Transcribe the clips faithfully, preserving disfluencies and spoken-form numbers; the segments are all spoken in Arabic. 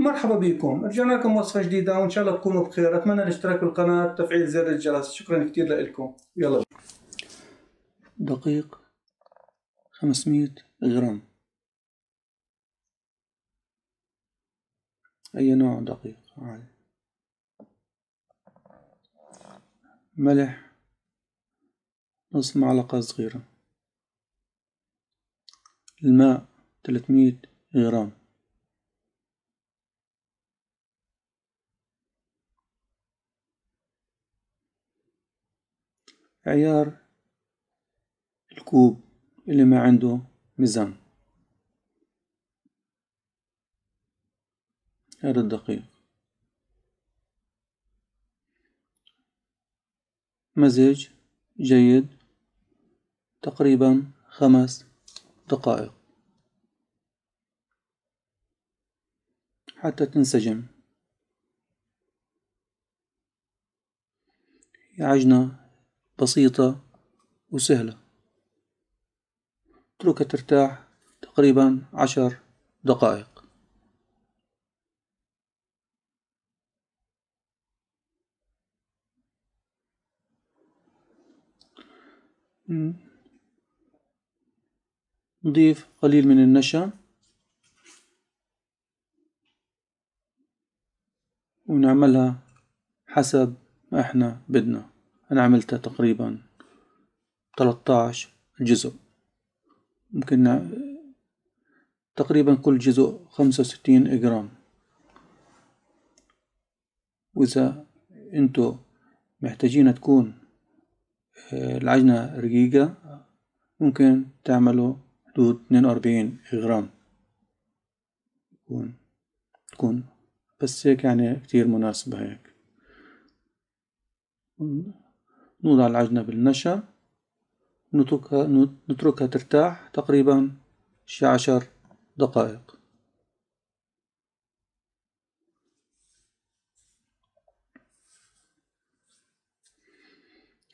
مرحبا بكم، رجعنا لكم وصفة جديدة وإن شاء الله تكونوا بخير. أتمنى الاشتراك بالقناة وتفعيل زر الجرس. شكرا كثير لكم. يلا دقيق خمسمية غرام، أي نوع دقيق عادي. ملح نص معلقة صغيرة، الماء ثلاثمية غرام، عيار الكوب اللي ما عنده ميزان. هذا الدقيق مزج جيد تقريبا خمس دقائق حتى تنسجم. عجنة بسيطة وسهلة، اتركها ترتاح تقريبا عشر دقائق. نضيف قليل من النشا ونعملها حسب ما احنا بدنا. أنا عملتها تقريبا ثلاثة عشر جزء، ممكن تقريبا كل جزء خمسة وستين جرام. وإذا أنتوا محتاجين تكون العجنة رقيقة ممكن تعملوا حدود اثنين وأربعين جرام، تكون بس هيك يعني كتير مناسبة هيك. نوضع العجنة بالنشا ونتركها نتركها ترتاح تقريبا شي عشر دقائق.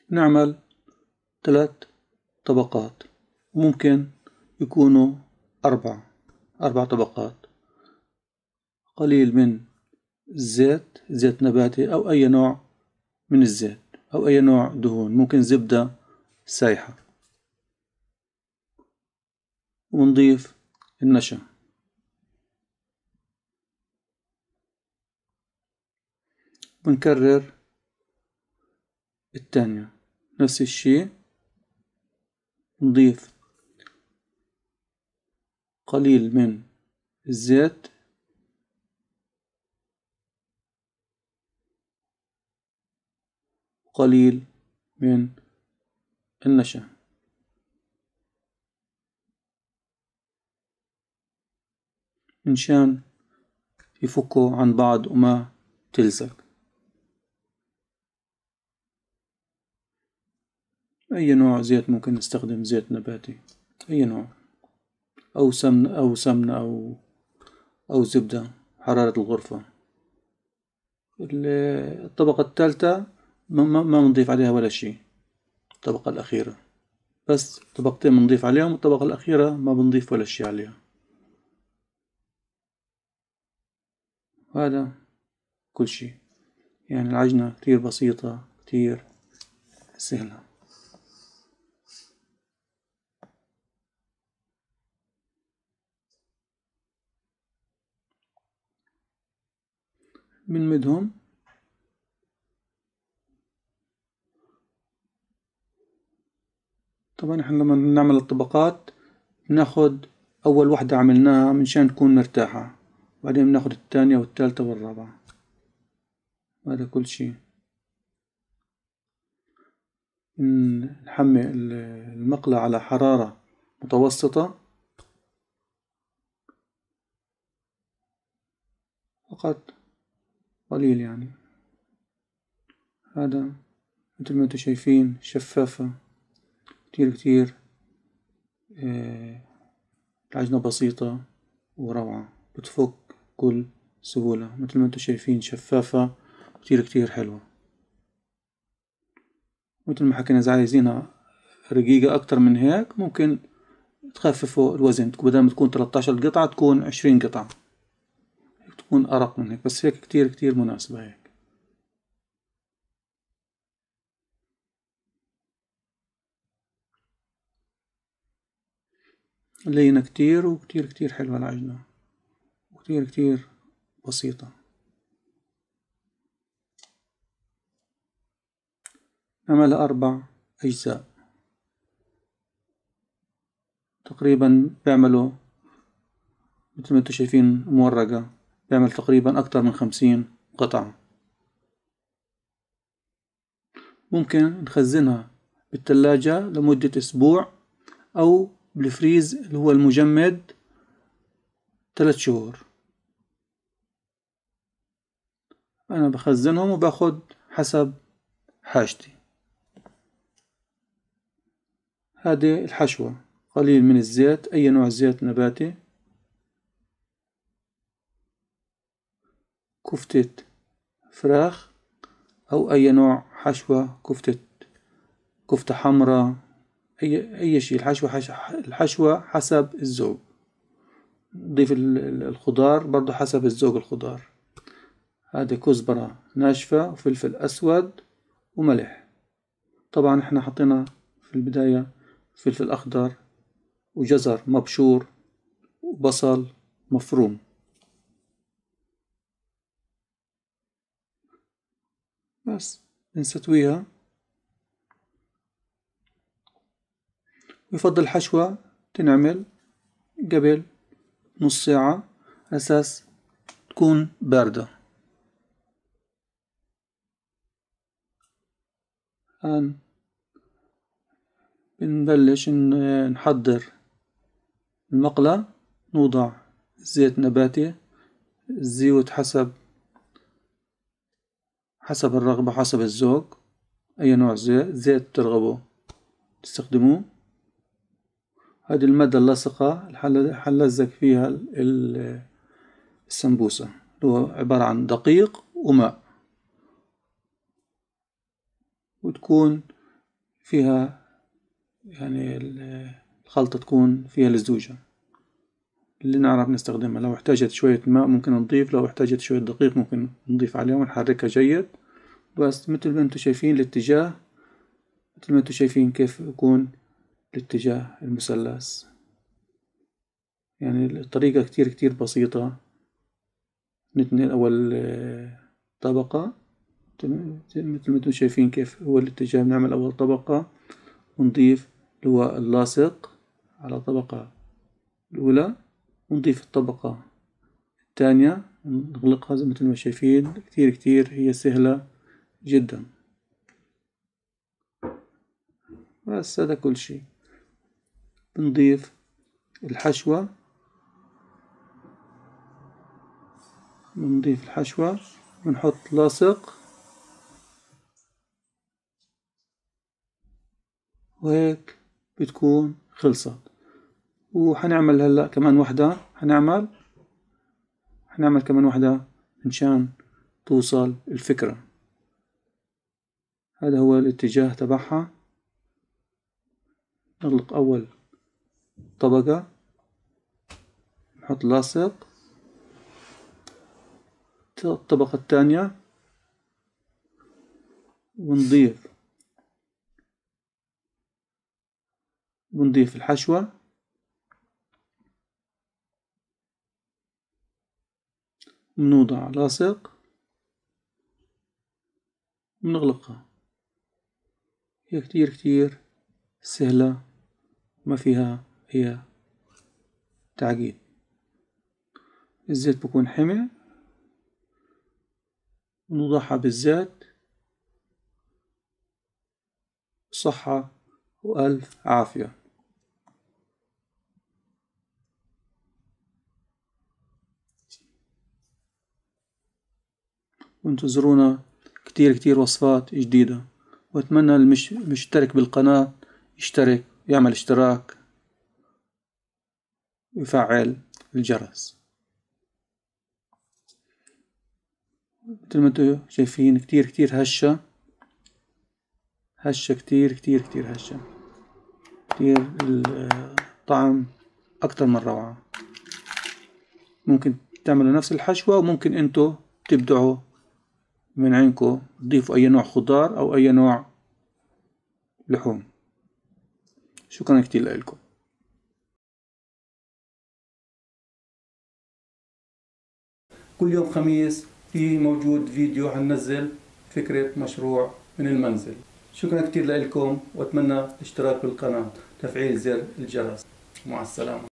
نعمل ثلاث طبقات، ممكن يكونوا أربع أربع طبقات. قليل من الزيت، زيت نباتي أو أي نوع من الزيت أو أي نوع دهون، ممكن زبدة سايحة. ونضيف النشا، ونكرر الثانية نفس الشيء. نضيف قليل من الزيت، قليل من النشا، منشان يفكوا عن بعض وما تلزق. أي نوع زيت ممكن نستخدم، زيت نباتي أي نوع، أو سمن أو سمنة أو أو زبدة حرارة الغرفة. الطبقة الثالثة ما ما بنضيف عليها ولا شيء، الطبقة الأخيرة بس. طبقتين بنضيف عليهم، والطبقة الأخيرة ما بنضيف ولا شيء عليها. وهذا كل شيء، يعني العجنة كتير بسيطة كتير سهلة. بنمدهم طبعا. احنا لما نعمل الطبقات بناخد اول واحدة عملناها منشان تكون مرتاحة، بعدين بناخد الثانية والثالثة والرابعة. هذا كل شيء. نحمي المقلاة على حرارة متوسطة فقط قليل، يعني هذا مثل ما انتم شايفين شفافة كتير كتير. آه، العجنة بسيطة وروعة، بتفك بكل سهولة مثل ما انتم شايفين، شفافة كتير كتير حلوة. مثل ما حكينا إذا عايزينها رقيقة أكتر من هيك ممكن تخففوا الوزن، بدل ما تكون ثلاثة عشر قطعة تكون عشرين قطعة، تكون أرق من هيك، بس هيك كتير كتير مناسبة هيك. لينة كتير وكتير كتير حلوة العجنة، وكتير كتير بسيطة. نعملها أربع أجزاء تقريبا، بيعملوا مثل ما انتو شايفين مورقة، بيعمل تقريبا أكتر من خمسين قطعة. ممكن نخزنها بالتلاجة لمدة أسبوع أو بالفريز اللي هو المجمد ثلاث شهور. أنا بخزنهم وباخد حسب حاجتي. هذه الحشوة قليل من الزيت، أي نوع زيت نباتي. كفتة فراخ أو أي نوع حشوة، كفتة كفتة حمراء، أي أي شيء. الحشوة الحشوة حسب الذوق. نضيف الخضار برضو حسب الذوق الخضار. هذه كزبرة ناشفة وفلفل أسود وملح. طبعا احنا حطينا في البداية فلفل أخضر وجزر مبشور وبصل مفروم. بس نستويها. ويفضل الحشوة تنعمل قبل نص ساعة على أساس تكون باردة. الآن بنبلش نحضر المقلة. نوضع زيت نباتي، الزيوت حسب حسب الرغبة حسب الذوق، أي نوع زيت زيت ترغبوا تستخدموه. هذه المادة اللاصقة اللي حنلزق فيها السمبوسة، هو عبارة عن دقيق وماء، وتكون فيها يعني الخلطة تكون فيها لزوجة اللي نعرف نستخدمها. لو احتاجت شوية ماء ممكن نضيف، لو احتاجت شوية دقيق ممكن نضيف عليها ونحركها جيد. بس مثل ما انتم شايفين الاتجاه، مثل ما انتم شايفين كيف يكون الاتجاه المثلث. يعني الطريقة كتير كتير بسيطة. نتنين أول طبقة مثل ما انتم شايفين كيف هو الاتجاه. بنعمل أول طبقة ونضيف اللي هو اللاصق على الطبقة الأولى، ونضيف الطبقة الثانية ونغلقها. زي مثل ما شايفين كتير كتير هي سهلة جدا. بس هذا كل شي. بنضيف الحشوة، بنضيف الحشوة ونحط لاصق، وهيك بتكون خلصت. وحنعمل هلا كمان وحدة، حنعمل حنعمل كمان وحدة مشان توصل الفكرة. هذا هو الاتجاه تبعها. نغلق أول طبقة، نحط لاصق، الطبقة الثانية، ونضيف ونضيف الحشوة، ونوضع لاصق، ونغلقها. هي كتير كتير سهلة، ما فيها هي تعقيد. الزيت بكون حمى، ونوضعها بالزيت. صحة وألف عافية. وانتظرونا كتير كتير وصفات جديدة. واتمنى المشترك بالقناة يشترك، يعمل اشتراك، ويفعل الجرس. مثل ما انتو شايفين كتير كتير هشة هشة كتير كتير كتير هشة كتير. الطعم أكتر من روعة. ممكن تعملوا نفس الحشوة، وممكن انتوا تبدعوا من عندكم تضيفوا اي نوع خضار او اي نوع لحوم. شكرا كتير لكم. كل يوم خميس في موجود فيديو هننزل فكرة مشروع من المنزل. شكرا كتير لكم، واتمنى الاشتراك بالقناة وتفعيل زر الجرس. مع السلامة.